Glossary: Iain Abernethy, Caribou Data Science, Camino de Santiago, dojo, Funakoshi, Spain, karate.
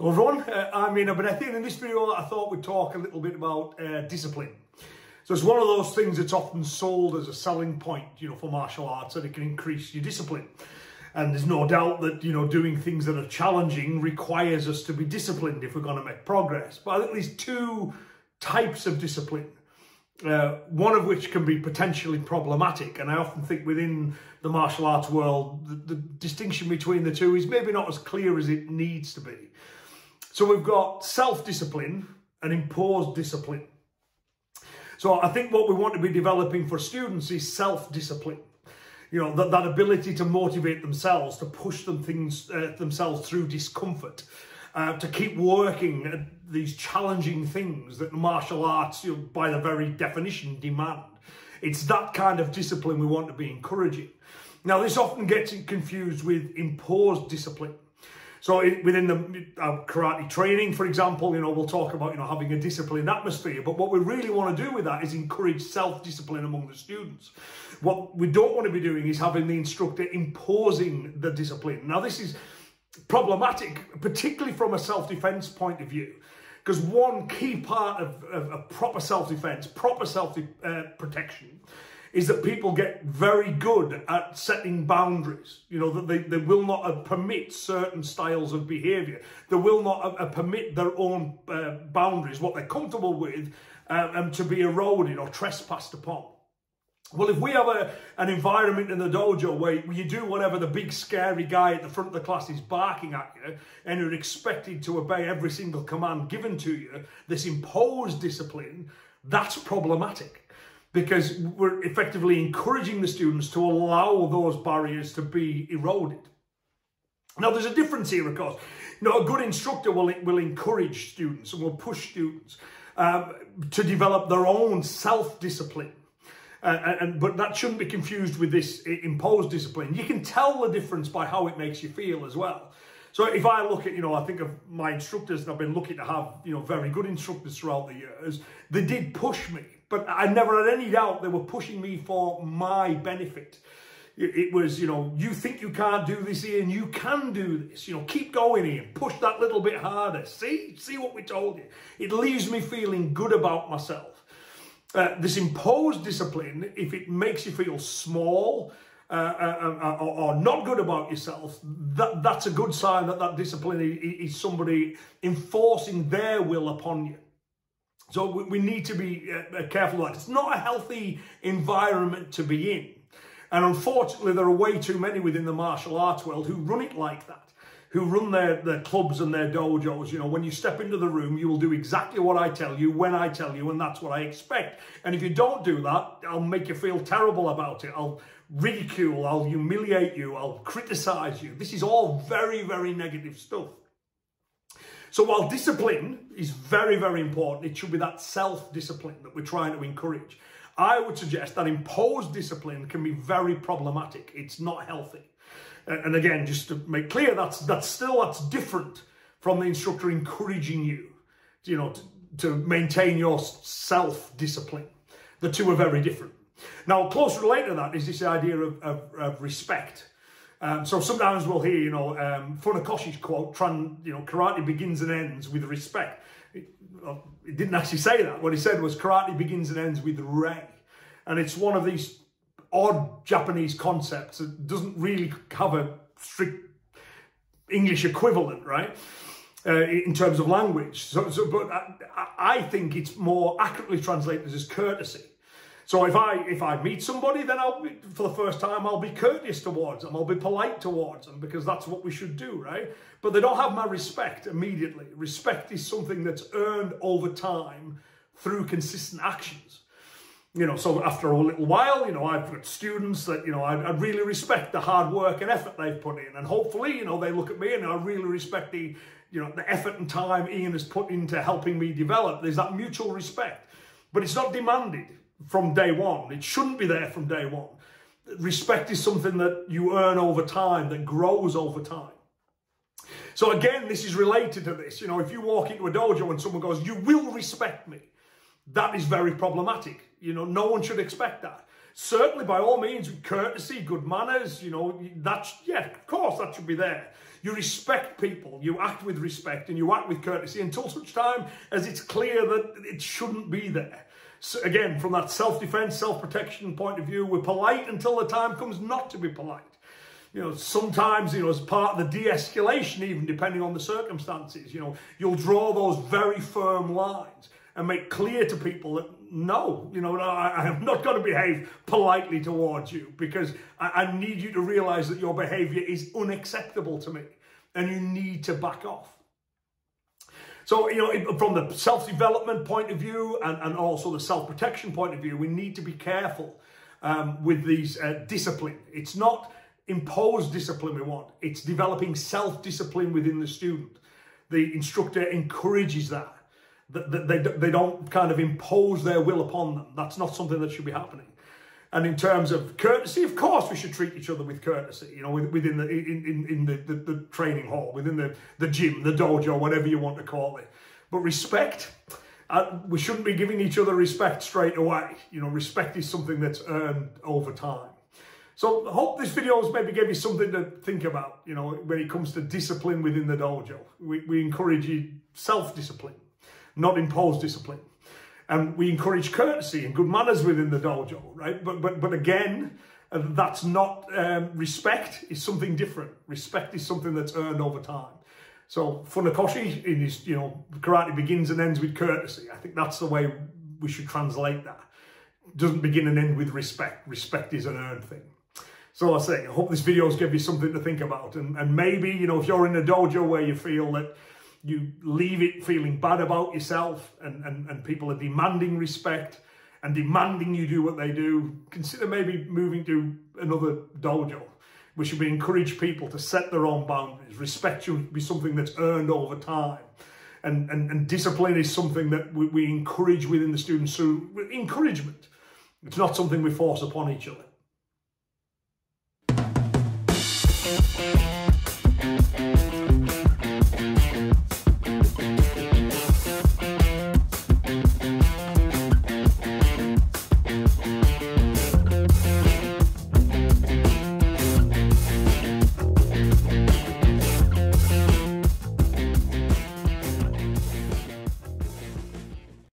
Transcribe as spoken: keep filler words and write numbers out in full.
Hello everyone, uh, I'm Iain Abernethy, and in this video I thought we'd talk a little bit about uh, discipline. So it's one of those things that's often sold as a selling point, you know, for martial arts, that it can increase your discipline. And there's no doubt that, you know, doing things that are challenging requires us to be disciplined if we're going to make progress. But I think there's two types of discipline, uh, one of which can be potentially problematic. And I often think within the martial arts world, the, the distinction between the two is maybe not as clear as it needs to be. So we've got self-discipline and imposed discipline. So I think what we want to be developing for students is self-discipline. You know, that, that ability to motivate themselves, to push them things, uh, themselves through discomfort, uh, to keep working at these challenging things that martial arts, you know, by the very definition, demand. It's that kind of discipline we want to be encouraging. Now, this often gets confused with imposed discipline. So within the karate training, for example, you know, we'll talk about, you know, having a disciplined atmosphere. But what we really want to do with that is encourage self-discipline among the students. What we don't want to be doing is having the instructor imposing the discipline. Now, this is problematic, particularly from a self-defense point of view, because one key part of, of, of proper self-defense, proper self-protection, uh, is that people get very good at setting boundaries. You know, that they, they will not uh, permit certain styles of behaviour. They will not uh, permit their own uh, boundaries, what they're comfortable with, uh, um, to be eroded or trespassed upon. Well, if we have a, an environment in the dojo where you do whatever the big scary guy at the front of the class is barking at you, and you're expected to obey every single command given to you, this imposed discipline, that's problematic. Because we're effectively encouraging the students to allow those barriers to be eroded. Now, there's a difference here, of course. You know, a good instructor will, will encourage students and will push students um, to develop their own self-discipline. Uh, and, but that shouldn't be confused with this imposed discipline. You can tell the difference by how it makes you feel as well. So if I look at, you know, I think of my instructors, and I've been lucky to have, you know, very good instructors throughout the years, they did push me. But I never had any doubt they were pushing me for my benefit. It was, you know, you think you can't do this, Iain, you can do this. You know, keep going, Iain. Push that little bit harder. See? See what we told you. It leaves me feeling good about myself. Uh, this imposed discipline, if it makes you feel small uh, uh, uh, or, or not good about yourself, that, that's a good sign that that discipline is, is somebody enforcing their will upon you. So we need to be careful of that. It's not a healthy environment to be in. And unfortunately, there are way too many within the martial arts world who run it like that, who run their, their clubs and their dojos. You know, when you step into the room, you will do exactly what I tell you, when I tell you, and that's what I expect. And if you don't do that, I'll make you feel terrible about it. I'll ridicule, I'll humiliate you, I'll criticize you. This is all very, very negative stuff. So while discipline is very, very important, it should be that self-discipline that we're trying to encourage. I would suggest that imposed discipline can be very problematic. It's not healthy. And again, just to make clear, that's, that's still that's different from the instructor encouraging you, you know, to, to maintain your self-discipline. The two are very different. Now, close related to that is this idea of, of, of respect. Um, so sometimes we'll hear, you know, um, Funakoshi's quote, Tran, you know, karate begins and ends with respect. It, it didn't actually say that. What he said was karate begins and ends with rei. And it's one of these odd Japanese concepts that doesn't really have a strict English equivalent, right, uh, in terms of language. So, so, but I, I think it's more accurately translated as courtesy. So if I if I meet somebody, then I'll be, for the first time, I'll be courteous towards them. I'll be polite towards them, because that's what we should do, right? But they don't have my respect immediately. Respect is something that's earned over time through consistent actions. You know, so after a little while, you know, I've got students that, you know, I, I really respect the hard work and effort they've put in. And hopefully, you know, they look at me and I really respect the, you know, the effort and time Iain has put into helping me develop. There's that mutual respect, but it's not demanded from day one. It shouldn't be there from day one. Respect is something that you earn over time, that grows over time. So again, this is related to this. You know, if you walk into a dojo and someone goes, "You will respect me," that is very problematic. You know, no one should expect that. Certainly, by all means, courtesy, good manners, you know, that's, yeah, of course, that should be there. You respect people, you act with respect, and you act with courtesy until such time as it's clear that it shouldn't be there. So again, from that self-defense, self-protection point of view, we're polite until the time comes not to be polite. You know, sometimes, you know, as part of the de-escalation, even depending on the circumstances, you know, you'll draw those very firm lines and make clear to people that, no, you know, no, I have not got to behave politely towards you because I, I need you to realize that your behavior is unacceptable to me and you need to back off. So, you know, from the self-development point of view and, and also the self-protection point of view, we need to be careful um, with these uh, discipline. It's not imposed discipline we want. It's developing self-discipline within the student. The instructor encourages that. That they, they don't kind of impose their will upon them. That's not something that should be happening. And in terms of courtesy, of course, we should treat each other with courtesy, you know, within the in, in the, the, the training hall, within the, the gym, the dojo, whatever you want to call it. But respect, uh, we shouldn't be giving each other respect straight away. You know, respect is something that's earned over time. So I hope this video has maybe gave you something to think about, you know, when it comes to discipline within the dojo. We, we encourage self-discipline, not imposed discipline. And we encourage courtesy and good manners within the dojo, right? But but, but again, uh, that's not, um, respect is something different. Respect is something that's earned over time. So Funakoshi in his, you know, karate begins and ends with courtesy. I think that's the way we should translate that. It doesn't begin and end with respect. Respect is an earned thing. So I say, I hope this video's given you something to think about. And, and maybe, you know, if you're in a dojo where you feel that you leave it feeling bad about yourself and, and, and people are demanding respect and demanding you do what they do, consider maybe moving to another dojo. We should be encourage people to set their own boundaries. Respect should be something that's earned over time. And, and, and discipline is something that we, we encourage within the students through encouragement. It's not something we force upon each other.